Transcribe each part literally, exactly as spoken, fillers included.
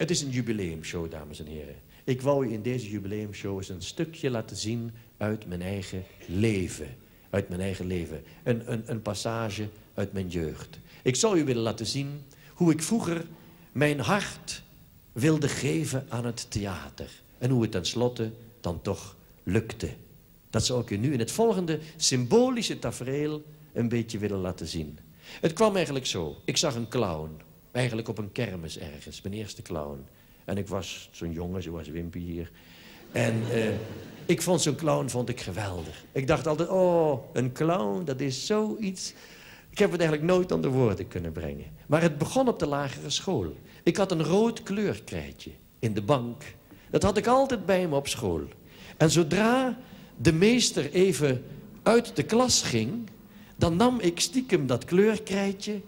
Het is een jubileumshow, dames en heren. Ik wou u in deze jubileumshow eens een stukje laten zien uit mijn eigen leven. Uit mijn eigen leven. Een, een, een passage uit mijn jeugd. Ik zou u willen laten zien hoe ik vroeger mijn hart wilde geven aan het theater. En hoe het tenslotte dan toch lukte. Dat zou ik u nu in het volgende symbolische tafereel een beetje willen laten zien. Het kwam eigenlijk zo. Ik zag een clown. Eigenlijk op een kermis ergens. Mijn eerste clown. En ik was zo'n jongen, zoals Wimpy hier. En uh, ik vond zo'n clown vond ik geweldig. Ik dacht altijd, oh, een clown, dat is zoiets. Ik heb het eigenlijk nooit onder woorden kunnen brengen. Maar het begon op de lagere school. Ik had een rood kleurkrijtje in de bank. Dat had ik altijd bij me op school. En zodra de meester even uit de klas ging, dan nam ik stiekem dat kleurkrijtje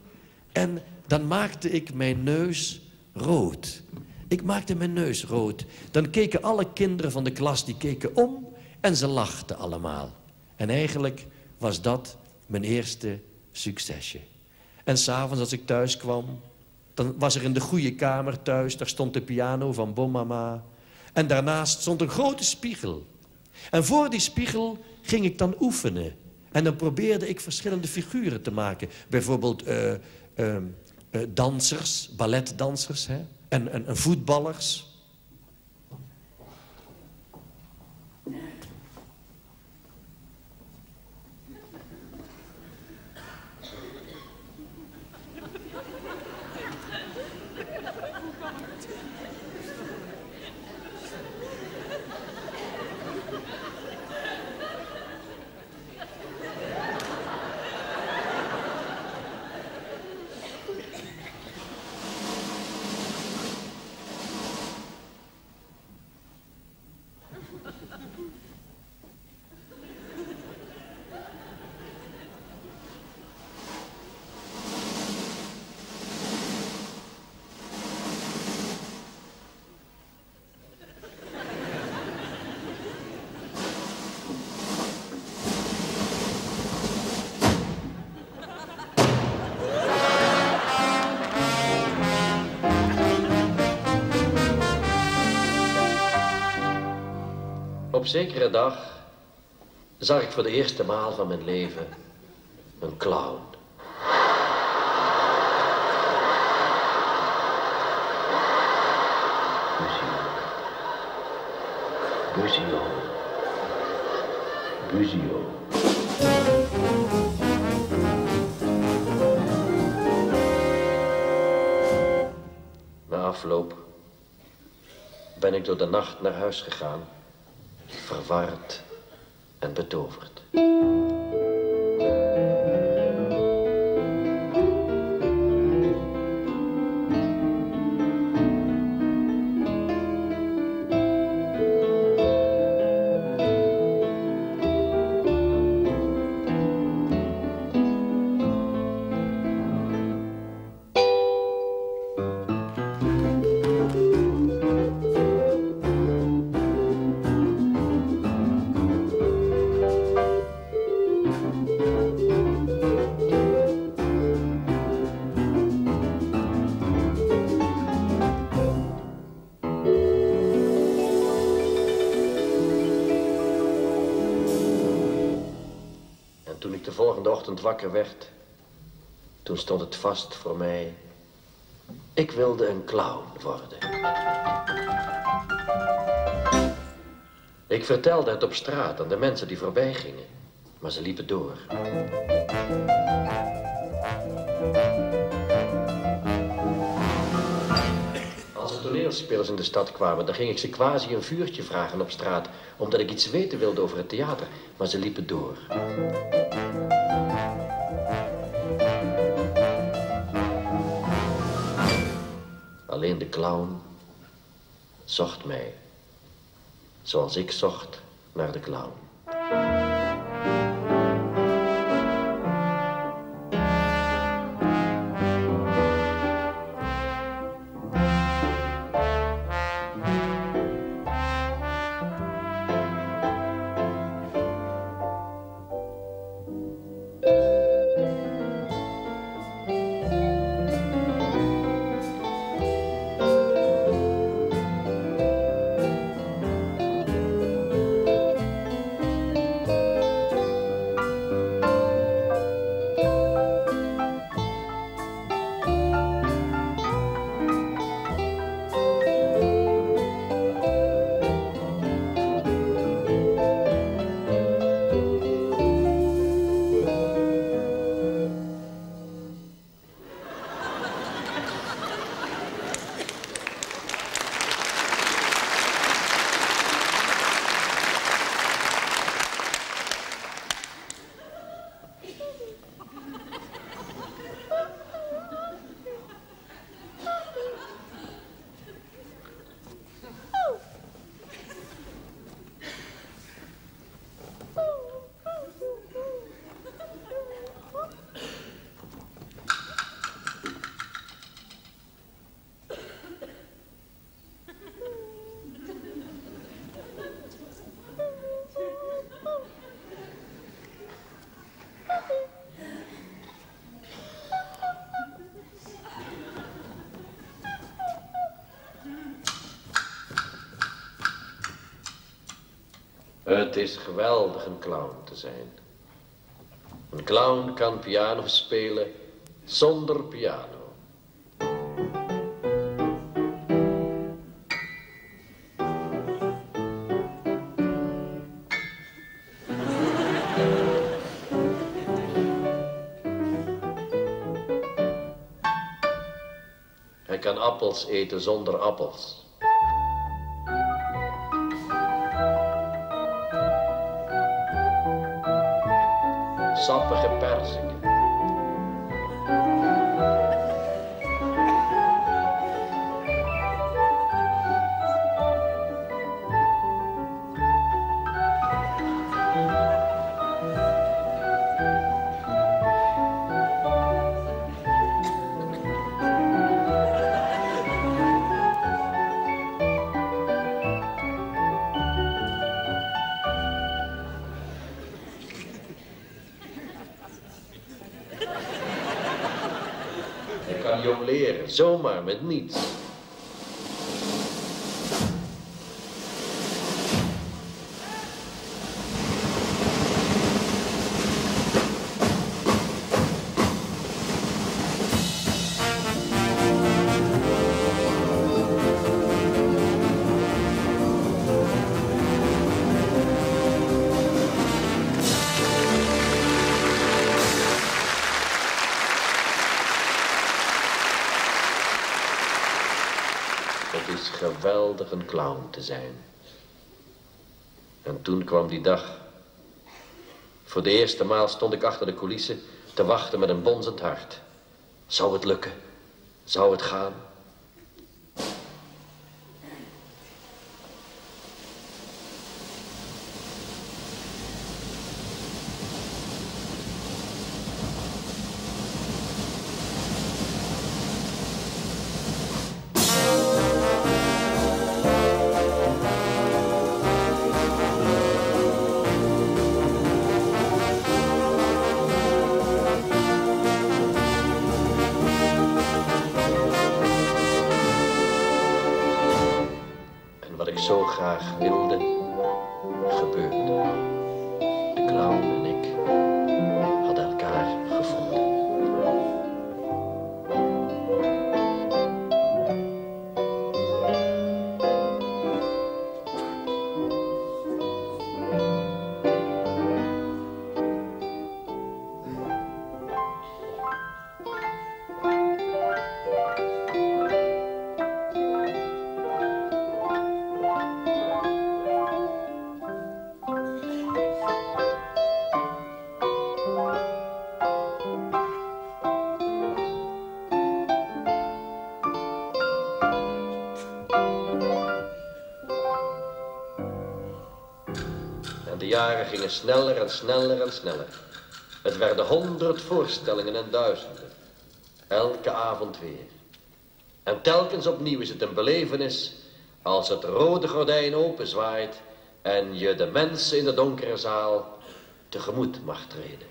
en dan maakte ik mijn neus rood. Ik maakte mijn neus rood. Dan keken alle kinderen van de klas die keken om en ze lachten allemaal. En eigenlijk was dat mijn eerste succesje. En s'avonds als ik thuis kwam, dan was er in de goede kamer thuis, daar stond de piano van Bonmama. En daarnaast stond een grote spiegel. En voor die spiegel ging ik dan oefenen. En dan probeerde ik verschillende figuren te maken. Bijvoorbeeld uh, uh, uh, dansers, balletdansers, hè? En, en, en voetballers. Op zekere dag zag ik voor de eerste maal van mijn leven een clown. Buziau. Buziau. Buziau. Na afloop ben ik door de nacht naar huis gegaan. Verward en betoverd. De volgende ochtend wakker werd, toen stond het vast voor mij. Ik wilde een clown worden. Ik vertelde het op straat aan de mensen die voorbij gingen, maar ze liepen door. Als de toneelspelers in de stad kwamen, dan ging ik ze quasi een vuurtje vragen op straat, omdat ik iets weten wilde over het theater, maar ze liepen door. Alleen de clown zocht mij, zoals ik zocht naar de clown. Het is geweldig een clown te zijn. Een clown kan piano spelen zonder piano. Hij kan appels eten zonder appels. Sappige perzingen. Kan jongleren, zomaar met niets. Het is geweldig een clown te zijn. En toen kwam die dag. Voor de eerste maal stond ik achter de coulissen te wachten met een bonzend hart. Zou het lukken? Zou het gaan? Wat ik zo graag wilde, gebeurde. De clown en ik hadden elkaar gevonden. De jaren gingen sneller en sneller en sneller. Het werden honderd voorstellingen en duizenden. Elke avond weer. En telkens opnieuw is het een belevenis als het rode gordijn openzwaait en je de mensen in de donkere zaal tegemoet mag treden.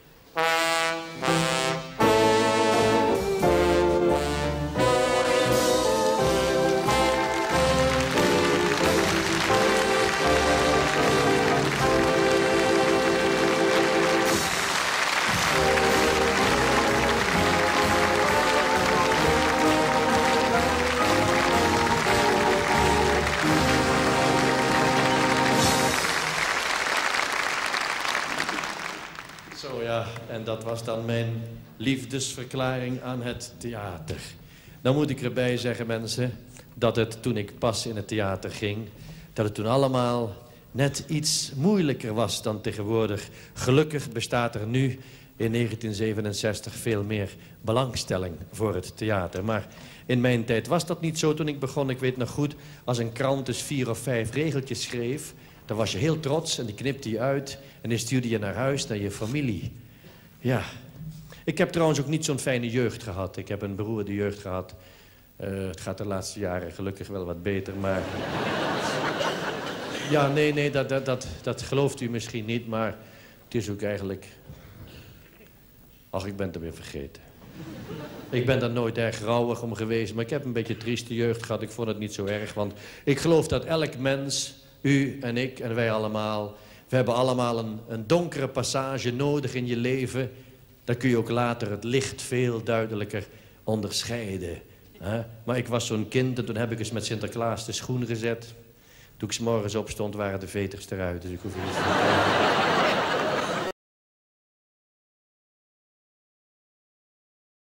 Zo ja, en dat was dan mijn liefdesverklaring aan het theater. Dan moet ik erbij zeggen, mensen, dat het toen ik pas in het theater ging, dat het toen allemaal net iets moeilijker was dan tegenwoordig. Gelukkig bestaat er nu in negentien zevenenzestig veel meer belangstelling voor het theater. Maar in mijn tijd was dat niet zo toen ik begon. Ik weet nog goed, als een krant dus vier of vijf regeltjes schreef, dan was je heel trots en die knipte je uit en die stuurde je naar huis, naar je familie. Ja. Ik heb trouwens ook niet zo'n fijne jeugd gehad. Ik heb een beroerde jeugd gehad. Uh, het gaat de laatste jaren gelukkig wel wat beter, maar... ja, nee, nee, dat, dat, dat, dat gelooft u misschien niet, maar het is ook eigenlijk... Ach, ik ben het weer vergeten. Ik ben daar nooit erg rouwig om geweest, maar ik heb een beetje trieste jeugd gehad. Ik vond het niet zo erg, want ik geloof dat elk mens... U en ik en wij allemaal We hebben allemaal een, een donkere passage nodig in je leven. Dan kun je ook later het licht veel duidelijker onderscheiden. Hè? Maar ik was zo'n kind en toen heb ik eens met Sinterklaas de schoen gezet. Toen ik 's morgens opstond waren de veters eruit, dus ik hoef niet te